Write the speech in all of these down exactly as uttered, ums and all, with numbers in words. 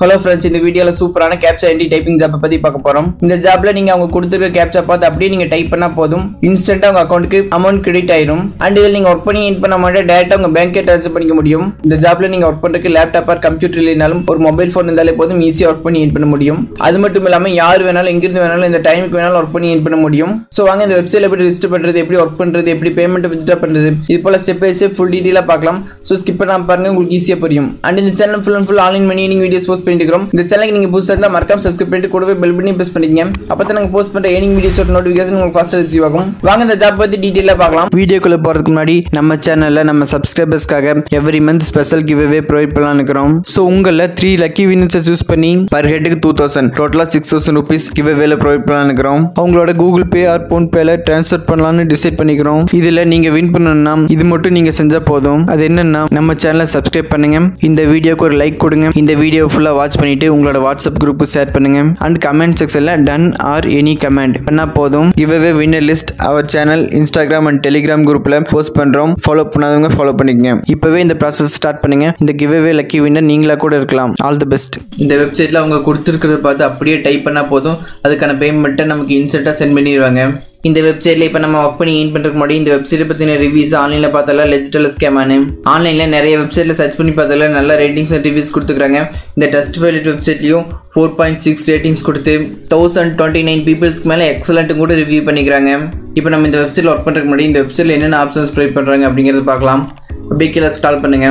Hello friends, in the video la super ana captcha entry typing job பத்தி பார்க்க போறோம். இந்த ஜாப்ல நீங்க அவங்க கொடுத்திருக்கிற captcha பார்த்து அப்படியே நீங்க டைப் பண்ணா போதும். இன்ஸ்டன்ட்டா உங்க அக்கவுண்ட்க்கு amount credit ஆயிடும். அண்ட் இத நீங்க வர்க் பண்ணி இன் பண்ண மாட்டே டைரக்ட்டா உங்க பேங்க்கே ட்ரான்ஸ்ஃபர் பண்ணிக்க முடியும். இந்த ஜாப்ல நீங்க வர்க் பண்றதுக்கு லேப்டாப் ஆர் கம்ப்யூட்டர் இல்லனாலும் ஒரு மொபைல் ஃபோன் இருந்தாலே போதும் ஈஸியா வர்க் பண்ணி இன் பண்ண முடியும். அது மட்டும் இல்லாம யார் வேணாலும் எங்க இருந்து வேணாலும் இந்த டைமுக்கு வேணாலும் வர்க் பண்ணி இன் பண்ண முடியும். சோ வாங்க இந்த வெப்சைட்ல எப்படி ரெஜிஸ்டர் பண்றது, எப்படி வர்க் பண்றது, எப்படி பேமெண்ட் வித்ட்ரா பண்றது, இது போல step by step full detail ஆ பார்க்கலாம். சோ skip பண்ணாம பாருங்க, உங்களுக்கு ஈஸியா புரியும். அண்ட் இந்த channel full and full online money earning videos post பண்ணிக்கிறோம். இந்த சேனலுக்கு நீங்க புதுசா இருந்தா மறக்காம subscribe பண்ணிட்டு கூடவே bell button press பண்ணிக்கங்க. அப்பதான் நாங்க போஸ்ட் பண்ற earning videosோட notification உங்களுக்கு first receive ஆகும். வாங்க இந்த ஜாப் பத்தி டீடைலா பார்க்கலாம். வீடியோக்குள்ள போறதுக்கு முன்னாடி நம்ம சேனல்ல நம்ம subscribersக்காக every month special giveaway provide பண்ணலாம்னு இருக்கோம். சோ உங்கள three lucky winners choose பண்ணி per head க்கு two thousand டோட்டலா six thousand rupees giveaway ல provide பண்ணலாம்னு இருக்கோம். அவங்களோட Google Pay or Phone Pay ல transfer பண்ணலாம்னு டிசைட் பண்ணிக்கிறோம். இதுல நீங்க win பண்ணனும்னா இது மட்டும் நீங்க செஞ்சா போதும். அது என்னன்னா நம்ம சேனலை subscribe பண்ணுங்க. இந்த வீடியோக்கு ஒரு லைக் கொடுங்க. இந்த வீடியோ full-ஆ வாட்ச் பண்ணிட்டு உங்களோட WhatsApp group ஷேர் பண்ணுங்க. and comment section-ல done or any comment பண்ணா போதும். giveaway winner list our channel Instagram and Telegram group-ல post பண்றோம். follow பண்ணாதவங்க follow பண்ணிக்கங்க. இப்பவே இந்த process start பண்ணுங்க. இந்த giveaway lucky winner நீங்களா கூட இருக்கலாம். all the best. இந்த வெப்சைட்ல அவங்க கொடுத்திருக்கிறத பார்த்து அப்படியே டைப் பண்ணா போதும். அதுக்கான பேமெண்ட்டை நமக்கு இன்ஸ்டன்ட்டா சென்ட் பண்ணிடுவாங்க. இந்த வெப்சைட்ல இப்ப நம்ம வர்க் பண்ணி earn பண்றதுக்கு முன்னாடி இந்த வெப்சைட் பத்தின ரிவ்யூஸ் ஆன்லைன்ல பார்த்தால லெஜிட்டல் ஸ்கேமானு ஆன்லைன்ல நிறைய வெப்சைட்ல சர்ச் பண்ணி பார்த்தால நல்ல ரேட்டிங்ஸ் அண்ட் ரிவ்யூஸ் கொடுத்துக்கறாங்க. இந்த டெஸ்ட் பைலட் வெப்சைட்லயும் four point six ரேட்டிங்ஸ் கொடுத்து one thousand twenty-nine பீப்பிள்ஸ்க்கு மேல எக்ஸலென்ட் கூட ரிவ்யூ பண்ணிக்கறாங்க. இப்போ நம்ம இந்த வெப்சைட்ல வர்க் பண்றதுக்கு முன்னாடி இந்த வெப்சைட்ல என்னென்ன ஆப்ஷன்ஸ் ப்ரொவைட் பண்றாங்க அப்படிங்கறத பார்க்கலாம். அப்படியே கீழ ஸ்க்ரால் பண்ணுங்க.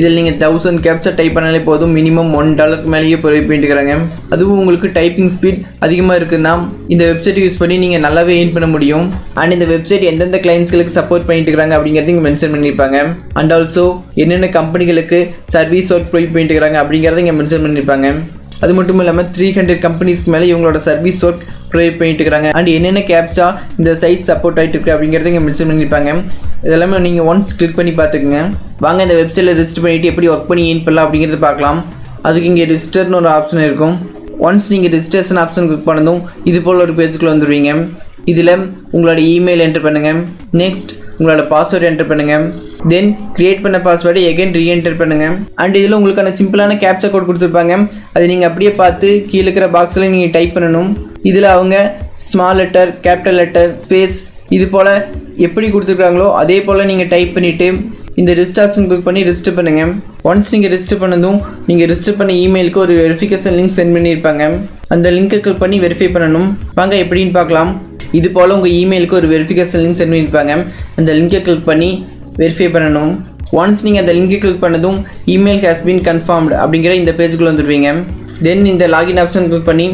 இதில் நீங்கள் தௌசண்ட் கேப்ச்சா டைப் பண்ணாலே போதும். மினிமம் ஒன் டாலருக்கு மேலேயே ப்ரொவைட் பண்ணிட்டுக்கிறாங்க. அதுவும் உங்களுக்கு டைப்பிங் ஸ்பீட் அதிகமாக இருக்குன்னா இந்த வெப்சைட் யூஸ் பண்ணி நீங்கள் நல்லாவே ஏர்ன் பண்ண முடியும். அண்ட் இந்த வெப்சைட் எந்தெந்த கிளைண்ட்ஸ்களுக்கு சப்போர்ட் பண்ணிட்டு இருக்காங்க அப்படிங்கிறது இங்கே மென்ஷன் பண்ணியிருப்பாங்க. அண்ட் ஆல்சோ என்னென்ன கம்பெனிகளுக்கு சர்வீஸ் ஒர்க் ப்ரொவைட் பண்ணிட்டு இருக்காங்க அப்படிங்கிறத இங்கே மென்ஷன் பண்ணியிருப்பாங்க. அது மட்டும் இல்லாமல் த்ரீ ஹண்ட்ரட் கம்பெனிஸ்க்கு மேலே இவங்களோட சர்வீஸ் ஒர்க் ப்ரொவைட் பண்ணிட்டு இருக்காங்க. அண்ட் என்னென்ன கேப்ச்சா இந்த சைட் சப்போர்ட் ஆகிட்டு இருக்குது அப்படிங்கிறத இங்கே மென்ஷன் பண்ணியிருப்பாங்க. இதெல்லாமே நீங்கள் ஒன்ஸ் கிளிக் பண்ணி பார்த்துக்குங்க. வாங்க இந்த வெப்சைட்டில் ரெஜிஸ்டர் பண்ணிவிட்டு எப்படி ஒர்க் பண்ணி ஏர்ன் பண்ணலாம் அப்படிங்கிறது பார்க்கலாம். அதுக்கு இங்கே ரெஜிஸ்டர்னு ஒரு ஆப்ஷன் இருக்கும். ஒன்ஸ் நீங்கள் ரெஜிஸ்ட்ரேஷன் ஆப்ஷன் கிளிக் பண்ணதும் இது போல் ஒரு பேஜுக்குள்ளே வந்துடுவீங்க. இதில் உங்களோட இமெயில் என்ட்ரு பண்ணுங்கள். நெக்ஸ்ட் உங்களோட பாஸ்வேர்டு என்ட்ரு பண்ணுங்கள். தென் கிரியேட் பண்ண பாஸ்வேர்டை எகைன் ரீஎன்டர் பண்ணுங்கள். அண்ட் இதில் உங்களுக்கான சிம்பிளான கேப்ச்சா கோட் கொடுத்துருப்பாங்க. அது நீங்கள் அப்படியே பார்த்து கீழே இருக்கிற பாக்ஸில் நீங்கள் டைப் பண்ணணும். இதில் அவங்க small letter, capital letter, space இது போல் எப்படி கொடுத்துருக்காங்களோ அதே போல் நீங்கள் டைப் பண்ணிவிட்டு இந்த ரிஜிஸ்டர் ஆப்ஷன் கிளிக் பண்ணி ரிஜிஸ்டர் பண்ணுங்கள். ஒன்ஸ் நீங்கள் ரிஜிஸ்டர் பண்ணதும் நீங்கள் ரிஜிஸ்டர் பண்ண இமெயிலுக்கு ஒரு வெரிஃபிகேஷன் லிங்க் சென்ட் பண்ணியிருப்பாங்க. அந்த லிங்க்கை கிளிக் பண்ணி வெரிஃபை பண்ணணும். வாங்க எப்படின்னு பார்க்கலாம். இது போல் உங்கள் இமெயிலுக்கு ஒரு வெரிஃபிகேஷன் லிங்க் சென்ட் பண்ணியிருப்பாங்க. அந்த லிங்கை கிளிக் பண்ணி வெரிஃபை பண்ணணும். ஒன்ஸ் நீங்கள் அந்த லிங்கை கிளிக் பண்ணதும் இமெயில் ஹேஸ் பீன் கன்ஃபார்ம்டு அப்படிங்கிற இந்த பேஜுக்குள்ளே வந்துடுவீங்க. தென் இந்த லாகின் ஆப்ஷன் கிளிக் பண்ணி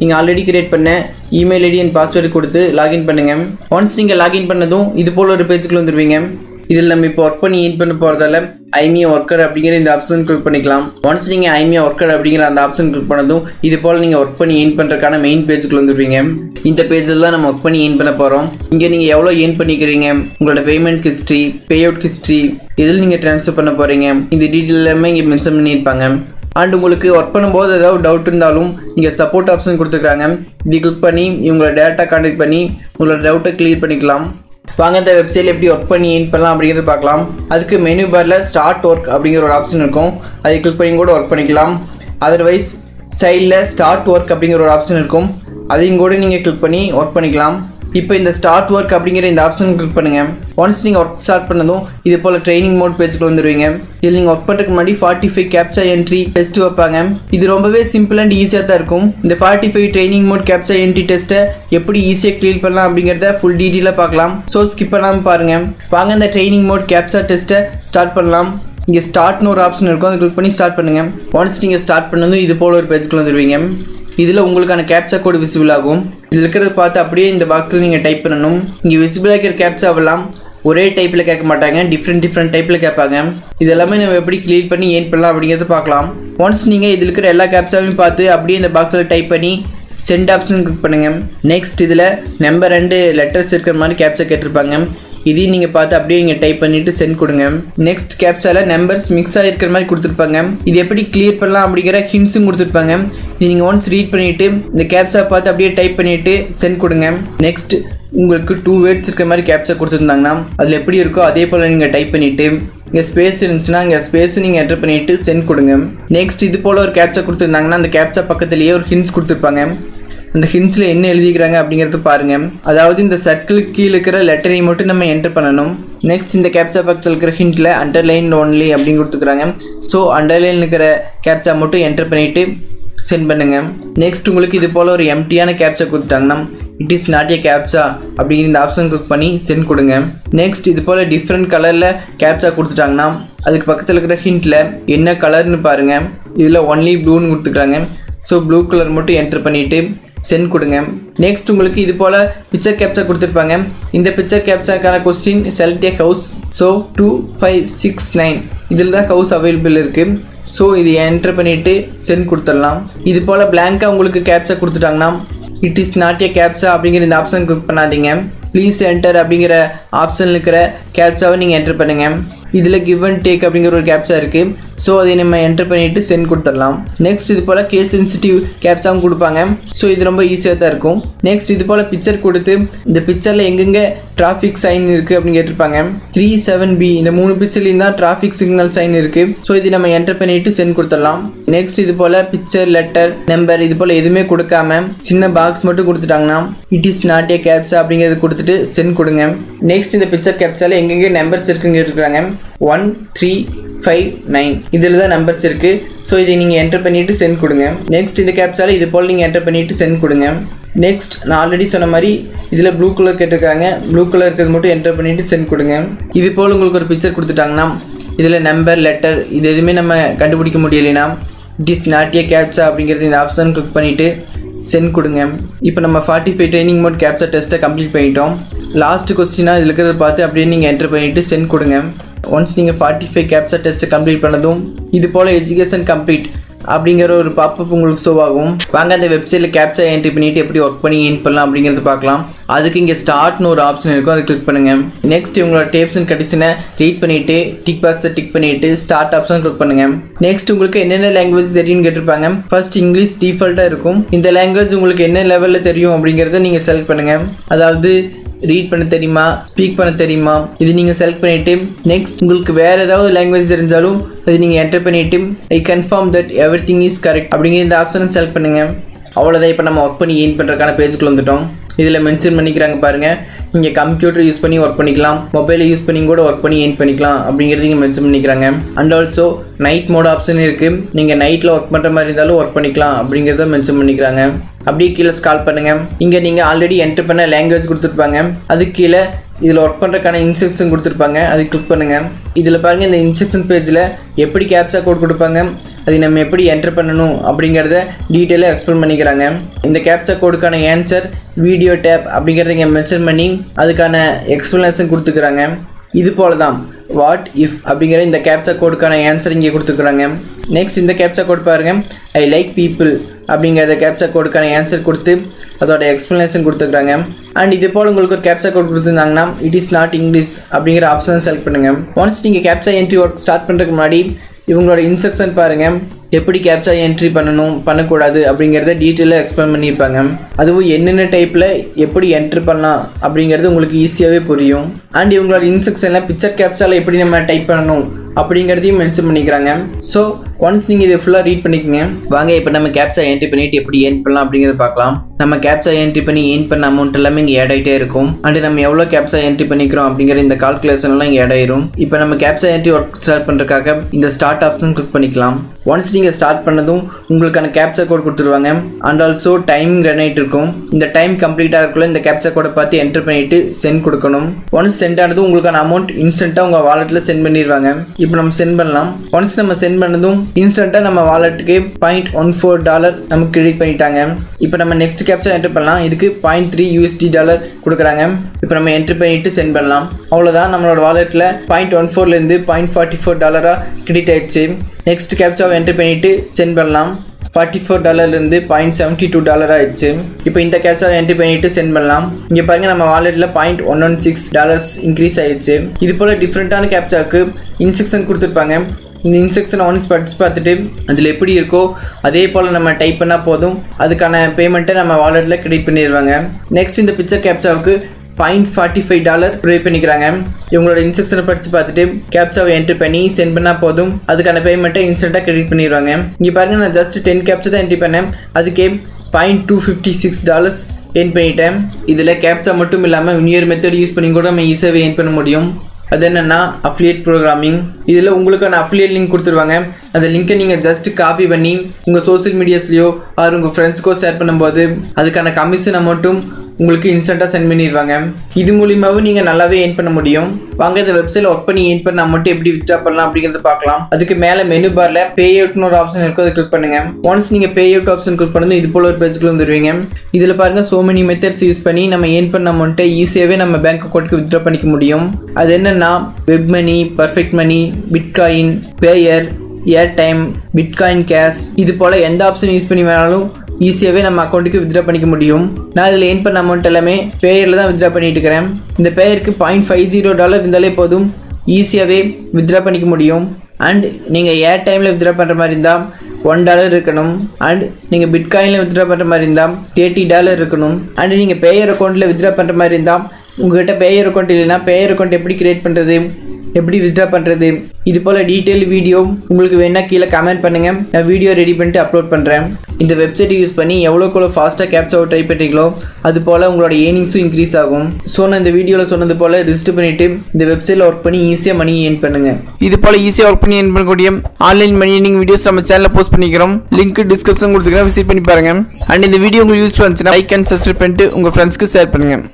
நீங்கள் ஆல்ரெடி கிரியேட் பண்ண இமெயில் ஐடி அண்ட் பாஸ்வேர்டு கொடுத்து லாகின் பண்ணுங்கள். ஒன்ஸ் நீங்கள் லாகின் பண்ணதும் இது போல் ஒரு பேஜுக்குள்ளே வந்துடுவீங்க. இதில் நம்ம இப்போ ஒர்க் பண்ணி ஏர்ன் பண்ண போகிறதால ஐமியா ஒர்க்கர் அப்படிங்கிற இந்த ஆப்ஷன் கிளிக் பண்ணிக்கலாம். ஒன்ஸ் நீங்கள் ஐமியா ஒர்க்கர் அப்படிங்கிற அந்த ஆப்ஷன் கிளிக் பண்ணதும் இது போல் நீங்கள் ஒர்க் பண்ணி ஏர்ன் பண்ணுறதுக்கான மெயின் பேஜுக்குள்ளே வந்துடுவீங்க. இந்த பேஜில் தான் நம்ம ஒர்க் பண்ணி ஏர்ன் பண்ண போகிறோம். இங்கே நீங்கள் எவ்வளோ ஏர்ன் பண்ணிக்கிறீங்க, உங்களோட payment history, pay out history, இதில் நீங்கள் ட்ரான்ஸ்ஃபர் பண்ண போகிறீங்க, இந்த டீட்டெயில் எல்லாமே இங்கே மென்ஷன் பண்ணியிருப்பாங்க. அண்ட் உங்களுக்கு ஒர்க் பண்ணும்போது ஏதாவது டவுட் இருந்தாலும் இங்கே சப்போர்ட் ஆப்ஷன் கொடுத்துருக்காங்க. இது கிளிக் பண்ணி இவங்களை டேரெக்டாக கான்டெக்ட் பண்ணி உங்களோட டவுட்டை கிளியர் பண்ணிக்கலாம். வாங்க இந்த வெப்சைட்டில் எப்படி ஒர்க் பண்ணி ஏர்ன் பண்ணலாம் அப்படிங்கிறது பார்க்கலாம். அதுக்கு மெனு பாரில் ஸ்டார்ட் ஒர்க் அப்படிங்கிற ஒரு ஆப்ஷன் இருக்கும். அதை கிளிக் பண்ணி கூட ஒர்க் பண்ணிக்கலாம். அதர்வைஸ் சைடில் ஸ்டார்ட் ஒர்க் அப்படிங்கிற ஒரு ஆப்ஷன் இருக்கும். அதையும் கூட நீங்கள் கிளிக் பண்ணி ஒர்க் பண்ணிக்கலாம். இப்போ இந்த ஸ்டார்ட் ஒர்க் அப்படிங்கிற இந்த ஆப்ஷன் கிளிக் பண்ணுங்கள். ஒன்ஸ் நீங்கள் ஒர்க் ஸ்டார்ட் பண்ணதும் இது போல் ட்ரைனிங் மோட் பேஜுக்குள்ள வந்துடுவீங்க. இதில் நீங்கள் ஒர்க் பண்ணுறதுக்கு முன்னாடி forty five captcha entry test வைப்பாங்க. இது ரொம்பவே சிம்பிள் அண்ட் ஈஸியாக தான் இருக்கும். இந்த forty five training mode captcha entry டெஸ்ட்டை எப்படி ஈஸியாக கிளியர் பண்ணலாம் அப்படிங்கிறத ஃபுல் டீட்டெயிலாக பார்க்கலாம். ஸோ ஸ்கிப் பண்ணாமல் பாருங்கள். வாங்க இந்த ட்ரைனிங் மோட் கேப்ச்சா டெஸ்ட்டை ஸ்டார்ட் பண்ணலாம். இங்கே ஸ்டார்ட்னு ஒரு ஆப்ஷன் இருக்கும். அதை கிளிக் பண்ணி ஸ்டார்ட் பண்ணுங்கள். ஒன்ஸ் நீங்கள் ஸ்டார்ட் பண்ணதும் இது போல் ஒரு பேஜுக்குள்ள வந்துடுவீங்க. இதில் உங்களுக்கான கேப்ச்சா கோடு விசிபிள் ஆகும். இதில் இருக்கிறத பார்த்து அப்படியே இந்த பாக்ஸில் நீங்கள் டைப் பண்ணணும். இங்கே விசிபிள் ஆகிற கேப்ச்சாவெல்லாம் ஒரே டைப்பில் கேட்க மாட்டாங்க, டிஃப்ரெண்ட் டிஃப்ரெண்ட் டைப்பில் கேட்பாங்க. இதெல்லாமே நம்ம எப்படி கிளியர் பண்ணி ஏர்ன் பண்ணலாம் அப்படிங்கிறது பார்க்கலாம். ஒன்ஸ் நீங்கள் இதில் இருக்கிற எல்லா கேப்ச்சாவையும் பார்த்து அப்படியே இந்த பாக்ஸில் டைப் பண்ணி சென்ட் ஆப்ஷன் கிளிக் பண்ணுங்கள். நெக்ஸ்ட் இதில் நம்பர் ரெண்டு லெட்டர்ஸ் இருக்கிற மாதிரி கேப்ச்சா கேட்டிருப்பாங்க. இதையும் நீங்கள் பார்த்து அப்படியே நீங்கள் டைப் பண்ணிவிட்டு சென்ட் கொடுங்க. நெக்ஸ்ட் கேப்ச்சாவில் நம்பர்ஸ் மிக்ஸாக இருக்கிற மாதிரி கொடுத்துருப்பாங்க. இது எப்படி கிளியர் பண்ணலாம் அப்படிங்கிற ஹிண்ட்ஸும் கொடுத்துருப்பாங்க. இது நீங்கள் ஒன்ஸ் ரீட் பண்ணிவிட்டு இந்த கேப்ச்சா பார்த்து அப்படியே டைப் பண்ணிவிட்டு சென்ட் கொடுங்க. நெக்ஸ்ட் உங்களுக்கு டூ வேர்ட்ஸ் இருக்கிற மாதிரி கேப்ச்சா கொடுத்துருந்தாங்கன்னா அதில் எப்படி இருக்கோ அதே போல் நீங்கள் டைப் பண்ணிவிட்டு இங்க ஸ்பேஸ் இருந்துச்சுனா இங்க ஸ்பேஸ் நீங்க என்டர் பண்ணிட்டு சென்ட் கொடுங்க. நெக்ஸ்ட் இது போல ஒரு கேப்ச்சா கொடுத்திருந்தாங்கன்னா அந்த கேப்ச்சா பக்கத்துலயே ஒரு ஹிண்ட்ஸ் கொடுத்திருப்பாங்க. அந்த ஹிண்ட்ஸ்ல என்ன எழுதிக்கிறாங்க அப்படிங்கறது பாருங்க. அதாவது இந்த சர்க்கிளுக்கு கீழ இருக்கிற லெட்டரை மட்டும் நம்ம என்டர் பண்ணனும். நெக்ஸ்ட் இந்த கேப்ச்சா பக்கத்துல இருக்கிற ஹிண்ட்ல அண்டர்லைன் ஒன்லி அப்படி கொடுத்துக்கறாங்க. சோ அண்டர்லைன் இருக்கிற கேப்ச்சா மட்டும் என்டர் பண்ணிட்டு சென்ட் பண்ணுங்க. நெக்ஸ்ட் உங்களுக்கு இது போல ஒரு எம்டியான கேப்ச்சா கொடுத்துட்டாங்கன்னா it is not a captcha அப்படிங்கிற இந்த ஆப்ஷன் கிளிக் பண்ணி சென்ட் கொடுங்க. நெக்ஸ்ட் இது போல் டிஃப்ரெண்ட் கலரில் கேப்ச்சா கொடுத்துட்டாங்கன்னா அதுக்கு பக்கத்தில் இருக்கிற ஹிண்ட்டில் என்ன கலர்னு பாருங்கள். இதில் ஒன்லி ப்ளூன்னு கொடுத்துக்கிறாங்க. ஸோ ப்ளூ கலர் மட்டும் என்ட்ரு பண்ணிவிட்டு சென்ட் கொடுங்க. நெக்ஸ்ட் உங்களுக்கு இது போல் பிக்சர் கேப்ச்சா கொடுத்துருப்பாங்க. இந்த பிக்சர் கேப்ச்சாக்கான question select a house. So two five six nine இதில் தான் ஹவுஸ் அவைலபிள் இருக்குது. ஸோ இது என்ட்ரு பண்ணிவிட்டு சென்ட் கொடுத்துடலாம். இது போல் பிளாங்காக உங்களுக்கு கேப்ச்சா கொடுத்துட்டாங்கன்னா it is not a captcha அப்படிங்கிற இந்த ஆப்ஷன் கிளிக் பண்ணாதீங்க. ப்ளீஸ் என்டர் அப்படிங்கிற ஆப்ஷன் இருக்கிற கேப்ச்சாவை நீங்கள் என்டர் பண்ணுங்கள். இதில் கிவ் அண்ட் டேக் அப்படிங்கிற ஒரு கேப்ச்சா இருக்குது. ஸோ அதை நம்ம என்டர் பண்ணிவிட்டு சென்ட் கொடுத்துடலாம். நெக்ஸ்ட் இது போல் கேஸ் சென்சிட்டிவ் கேப்ச்சாவும் கொடுப்பாங்க. ஸோ இது ரொம்ப ஈஸியாக தான் இருக்கும். நெக்ஸ்ட் இது போல் பிக்சர் கொடுத்து இந்த பிக்சரில் எங்கெங்கே டிராஃபிக் சைன் இருக்குது அப்படின்னு கேட்டிருப்பாங்க. த்ரீ செவன் பி இந்த மூணு பிக்சர்லேயும் தான் டிராஃபிக் சிக்னல் சைன் இருக்குது. ஸோ இது நம்ம என்டர் பண்ணிவிட்டு சென்ட் கொடுத்துடலாம். நெக்ஸ்ட் இது போல் பிக்சர் லெட்டர் நம்பர் இது போல் எதுவுமே கொடுக்காம சின்ன பாக்ஸ் மட்டும் கொடுத்துட்டாங்கன்னா it is not a captcha அப்படிங்கிறது கொடுத்துட்டு சென்ட் கொடுங்க. நெக்ஸ்ட் இந்த பிக்சர் கேப்ச்சாவில் எங்கெங்கே நம்பர்ஸ் இருக்குன்னு கேட்டிருக்காங்க. ஒன் த்ரீ ஃபைவ் நைன் இதில் தான் நம்பர்ஸ் இருக்குது. ஸோ இதை நீங்கள் என்டர் பண்ணிவிட்டு சென்ட் கொடுங்க. நெக்ஸ்ட் இந்த கேப்ச்சாவில் இது போல் நீங்கள் என்டர் பண்ணிவிட்டு சென்ட் கொடுங்க. நெக்ஸ்ட் நான் ஆல்ரெடி சொன்ன மாதிரி இதில் ப்ளூ கலர் கேட்டிருக்காங்க. ப்ளூ கலர் இருக்கிறது மட்டும் என்டர் பண்ணிவிட்டு சென்ட் கொடுங்க. இது போல் உங்களுக்கு ஒரு பிக்சர் கொடுத்துட்டாங்கன்னா இதில் நம்பர் லெட்டர் இது எதுவுமே நம்ம கண்டுபிடிக்க முடியலைன்னா it is not a captcha அப்படிங்கிறது இந்த ஆப்ஷன் கிளிக் பண்ணிவிட்டு சென்ட் கொடுங்க. இப்போ நம்ம forty five training mode captcha டெஸ்ட்டை கம்ப்ளீட் பண்ணிட்டோம். லாஸ்ட் கொஸ்டினாக இதில் இருக்கிறத பார்த்து அப்படியே நீங்கள் என்டர் பண்ணிவிட்டு சென்ட் கொடுங்க. ஒன்ஸ் நீங்கள் ஃபார்ட்டி ஃபைவ் கேப்ச்சா டெஸ்ட்டை கம்ப்ளீட் பண்ணதும் இது போல் எஜுகேஷன் கம்ப்ளீட் அப்படிங்கிற ஒரு பாப்பப் உங்களுக்கு ஷோ ஆகும். வாங்க அந்த வெப்சைட்டில் கேப்ச்சா என்ட்ரி பண்ணிவிட்டு எப்படி ஒர்க் பண்ணி என் பண்ணலாம் அப்படிங்கிறது பார்க்கலாம். அதுக்கு இங்கே ஸ்டார்ட்னு ஒரு ஆப்ஷன் இருக்கும், அதை கிளிக் பண்ணுங்கள். நெக்ஸ்ட் உங்களோட டேப்ஸ் அண்ட் கண்டிஷனை ரீட் பண்ணிவிட்டு டிக் பாக்ஸை டிக் பண்ணிவிட்டு ஸ்டார்ட் ஆப்ஷன் கிளிக் பண்ணுங்கள். நெக்ஸ்ட் உங்களுக்கு என்னென்ன லாங்குவேஜ் தெரியும்னு கேட்டிருப்பாங்க. ஃபர்ஸ்ட் இங்கிலீஷ் டிஃபால்ட்டாக இருக்கும். இந்த லாங்குவேஜ் உங்களுக்கு என்ன லெவலில் தெரியும் அப்படிங்கிறத நீங்கள் செலக்ட் பண்ணுங்கள். அதாவது ரீட் பண்ண தெரியுமா, ஸ்பீக் பண்ண தெரியுமா, இது நீங்கள் செலக்ட் பண்ணிவிட்டு நெக்ஸ்ட் உங்களுக்கு வேறு ஏதாவது லாங்குவேஜ் தெரிஞ்சாலும் அது நீங்கள் என்டர் பண்ணிவிட்டு I confirm that everything is correct அப்படிங்கிற இந்த ஆப்ஷனை செலக்ட் பண்ணுங்கள். அவ்வளோதான். இப்போ நம்ம ஒர்க் பண்ணி ஏன் பண்ணுறதுக்கான பேஜுக்குள்ள வந்துட்டோம். இதில் மென்ஷன் பண்ணிக்கிறாங்க பாருங்கள். நீங்கள் கம்ப்யூட்டர் யூஸ் பண்ணி ஒர்க் பண்ணிக்கலாம், மொபைலை யூஸ் பண்ணி கூட ஒர்க் பண்ணி ஏன் பண்ணிக்கலாம் அப்படிங்கிறது இங்கே மென்ஷன் பண்ணிக்கிறாங்க. And also night mode option இருக்குது. நீங்கள் நைட்டில் ஒர்க் பண்ணுற மாதிரி இருந்தாலும் ஒர்க் பண்ணிக்கலாம் அப்படிங்கிறத மென்ஷன் பண்ணிக்கிறாங்க. அப்படியே கீழே ஸ்கால் பண்ணுங்கள். இங்கே நீங்கள் ஆல்ரெடி என்டர் பண்ண லாங்குவேஜ் கொடுத்துருப்பாங்க. அதுக்கு கீழே இதில் ஒர்க் பண்ணுறதுக்கான இன்ஸ்ட்ரக்ஷன் கொடுத்துருப்பாங்க, அது கிளிக் பண்ணுங்கள். இதில் பாருங்கள் இந்த இன்ஸ்ட்ரக்ஷன் பேஜில் எப்படி கேப்ச்சா கோட் கொடுப்பாங்க, அது நம்ம எப்படி என்டர் பண்ணணும் அப்படிங்கிறத டீட்டெயிலாக எக்ஸ்பிளைன் பண்ணிக்கிறாங்க. இந்த கேப்ச்சா கோடுக்கான ஆன்சர் வீடியோ டேப் அப்படிங்கிறத இங்கே மென்ஷன் பண்ணி அதுக்கான எக்ஸ்ப்ளனேஷன் கொடுத்துக்கிறாங்க. இது போல தான் வாட் இஃப் அப்படிங்கிற இந்த கேப்ச்சா கோடுக்கான ஆன்சர் இங்கே கொடுத்துக்கிறாங்க. நெக்ஸ்ட் இந்த கேப்ச்சா கோட் பாருங்கள். ஐ லைக் பீப்புள் அப்படிங்கிறத கேப்ச்சா கோடுக்கான ஆன்சர் கொடுத்து அதோட எக்ஸ்ப்ளனேஷன் கொடுத்துக்கிறாங்க. அண்ட் இது போல் உங்களுக்கு ஒரு கேப்ச்சா கோட் கொடுத்துருந்தாங்கன்னா இட் இஸ் நாட் இங்கிலீஷ் அப்படிங்கிற ஆப்ஷனை செலக்ட் பண்ணுங்கள். ஒன்ஸ் நீங்கள் கேப்ச்சா என்ட்ரி ஒர்க் ஸ்டார்ட் பண்ணுறதுக்கு முன்னாடி இவங்களோட இன்ஸ்ட்ரக்ஷன் பாருங்கள். எப்படி கேப்ச்சா என்ட்ரி பண்ணணும் பண்ணக்கூடாது அப்படிங்கிறத டீட்டெயிலாக எக்ஸ்பிளைன் பண்ணியிருப்பாங்க. அதுவும் என்னென்ன டைப்பில் எப்படி என்ட்ரி பண்ணலாம் அப்படிங்கிறது உங்களுக்கு ஈஸியாகவே புரியும். அண்ட் இவங்களோட இன்ஸ்ட்ரக்ஷனில் பிக்சர் கேப்ச்சாவில் எப்படி நம்ம டைப் பண்ணணும் அப்படிங்கிறதையும் மென்ஷன் பண்ணிக்கிறாங்க. ஸோ ஒன்ஸ் நீங்கள் இதை ஃபுல்லாக ரீட் பண்ணிக்கோங்க. வாங்க இப்போ நம்ம கேப்ச்சா என்ட்ரி பண்ணிவிட்டு எப்படி ஏர்ன் பண்ணலாம் அப்படிங்கிறத பார்க்கலாம். நம்ம கேப்ச்சா என்ட்ரி பண்ணி ஏர்ன் பண்ண அமௌண்ட் எல்லாமே இங்கே ஆட் ஆகிட்டே இருக்கும். அண்ட் நம்ம எவ்வளோ கேப்ச்சா என்ட்ரி பண்ணிக்கிறோம் அப்படிங்கிற இந்த கால்குலேஷன்லாம் இங்கே ஆட் ஆயிரும். இப்போ நம்ம கேப்ச்சா என்ட்ரி ஒர்க் ஸ்டார்ட் பண்ணுறதுக்காக இந்த ஸ்டார்ட் ஆப்ஷன் கிளிக் பண்ணிக்கலாம். ஒன்ஸ் நீங்கள் ஸ்டார்ட் பண்ணதும் உங்களுக்கான கேப்ச்சா கோட் கொடுத்துருவாங்க. அண்ட் ஆல்சோ டைம் கிரனைட் இருக்கும். இந்த டைம் கம்ப்ளீட்டாக இருக்குள்ள இந்த கேப்ச்சா கோடை பார்த்து என்ட்ரி பண்ணிவிட்டு சென்ட் கொடுக்கணும். ஒன்ஸ் சென்ட் ஆனதும் உங்களுக்கான அமௌண்ட் இன்ஸ்டண்ட்டாக உங்கள் வாலெட்டில் சென்ட் பண்ணிடுவாங்க. இப்போ நம்ம சென்ட் பண்ணலாம். ஒன்ஸ் நம்ம சென்ட் பண்ணதும் இன்ஸ்டண்ட்டாக நம்ம வாலெட்டுக்கு பாயிண்ட் ஒன் ஃபோர் டாலர் நமக்கு கிரெடிட் பண்ணிட்டாங்க. இப்போ நம்ம நெக்ஸ்ட் கேப்ச்சா என்ட்ரு பண்ணலாம். இதுக்கு பாயிண்ட் த்ரீ யூஎஸ்டி டாலர் கொடுக்குறாங்க. இப்போ நம்ம என்ட்ரு பண்ணிவிட்டு சென்ட் பண்ணலாம். அவ்வளோதான். நம்மளோட வாலெட்டில் பாயிண்ட் ஒன் ஃபோர்லேருந்து பாயிண்ட் ஃபார்ட்டி ஃபோர் டாலராக கிரெடிட் ஆகிடுச்சு. நெக்ஸ்ட் கேப்ச்சாவை என்ட்ரு பண்ணிவிட்டு சென்ட் பண்ணலாம். ஃபார்ட்டி ஃபோர் டாலர்லேருந்து பாயிண்ட் செவன்ட்டி டூ டாலர் ஆகிடுச்சு. இப்போ இந்த கேப்ச்சாவை என்ட்ரி பண்ணிவிட்டு சென்ட் பண்ணலாம். இங்கே பாருங்கள் நம்ம வாலெட்டில் point one one six dollars increase ஆகிடுச்சு. இது போல் டிஃப்ரெண்ட்டான கேப்ச்சாவுக்கு இன்ஸ்ட்ரக்ஷன் கொடுத்துருப்பாங்க. இந்த இன்ஸ்ட்ரக்ஷனை ஒன்ஸ் படித்து பார்த்துட்டு அதில் எப்படி இருக்கோ அதே போல் நம்ம டைப் பண்ணால் போதும், அதுக்கான பேமெண்ட்டை நம்ம வாலெட்டில் கிரெடிட் பண்ணிடுவாங்க. நெக்ஸ்ட் இந்த பிக்சர் கேப்ச்சாவுக்கு fine forty-five dollars pay panikranga. Yungaloda instruction padichu paathittu captcha va enter panni send panna podum. Adukana payment instantly credit panniranga. Inga parunga na just ten captcha da enter pannen. Adukke fine two hundred fifty-six dollars end panniten. Idhula captcha mattum illama union method use panni kuda nam easy ah end panna mudiyum. Adhenna affiliate programming. This is an affiliate link. That link you just copy it on social media or your friends. Share the commission amount you can send it instantly. This is the way you can earn. If you work on the website, you can earn. That's the menu bar, click on the payout option. Once you click on the payout option, click on the page. You can use so many methods. We can earn easily from our bank account. That's WebMoney, Perfect Money, Bitcoin, Payer, Airtime, Bitcoin Cash. This is the option you can use. Easy way நம்ம அக்கவுண்ட்க்கு withdraw பண்ணிக்க முடியும். நான் இதுல earn பண்ண amount எல்லாமே payerல தான் withdraw பண்ணிட்டு இருக்கேன். இந்த payerக்கு zero point five zero dollar இருந்தாலே போதும் ஈஸியாவே withdraw பண்ணிக்க முடியும். And நீங்க air timeல withdraw பண்ற மாதிரி இருந்தா one டாலர் இருக்கணும். And நீங்க bitcoinல withdraw பண்ற மாதிரி இருந்தா thirty டாலர் இருக்கணும். And நீங்க payer accountல withdraw பண்ற மாதிரி இருந்தா உங்ககிட்ட payer account இல்லனா payer account எப்படி create பண்றது எப்படி withdraw பண்றது இது போல டீடைல் வீடியோ உங்களுக்கு வேணா கீழ கமெண்ட் பண்ணுங்க நான் வீடியோ ரெடி பண்ணிட்டு அப்லோட் பண்றேன் இந்த வெப்சைட் யூஸ் பண்ணி எவ்வளவு கோல ஃபாஸ்டா கேப்சா ட்ரை பண்றீங்களோ அது போல உங்களோட earningsும் இன்கிரீஸ் ஆகும் சோ நான் இந்த வீடியோல சொன்னது போல ரிஜிஸ்டர் பண்ணிட்டு இந்த வெப்சைட்ல வர்க் பண்ணி ஈஸியா மணி earn பண்ணுங்க இது போல ஈஸியா வர்க் பண்ணி earn பண்ணக்கூடிய ஆன்லைன் மணி earning வீடியோஸ் நம்ம சேனல்ல போஸ்ட் பண்ணிக்கிறோம் லிங்க் டிஸ்கிரிப்ஷன் கொடுத்துக்கறேன் விசிட் பண்ணி பாருங்க and இந்த வீடியோ உங்களுக்கு யூஸ்ஃபுல் இருந்துச்சுனா லைக் and subscribe பண்ணிட்டு உங்க friends க்கு ஷேர் பண்ணுங்க